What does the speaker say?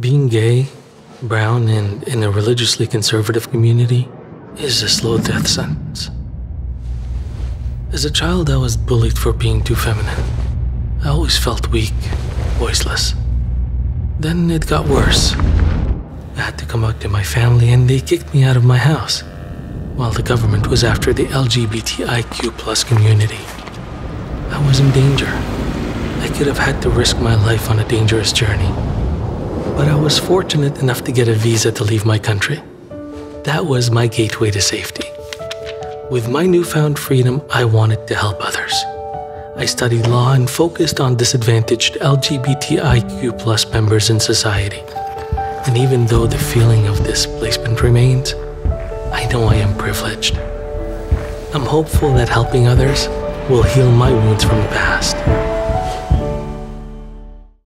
Being gay, brown, and in a religiously conservative community is a slow death sentence. As a child, I was bullied for being too feminine. I always felt weak, voiceless. Then it got worse. I had to come out to my family, and they kicked me out of my house, while the government was after the LGBTIQ+ community. I was in danger. I could have had to risk my life on a dangerous journey. But I was fortunate enough to get a visa to leave my country. That was my gateway to safety. With my newfound freedom, I wanted to help others. I studied law and focused on disadvantaged LGBTIQ+ members in society. And even though the feeling of displacement remains, I know I am privileged. I'm hopeful that helping others will heal my wounds from the past.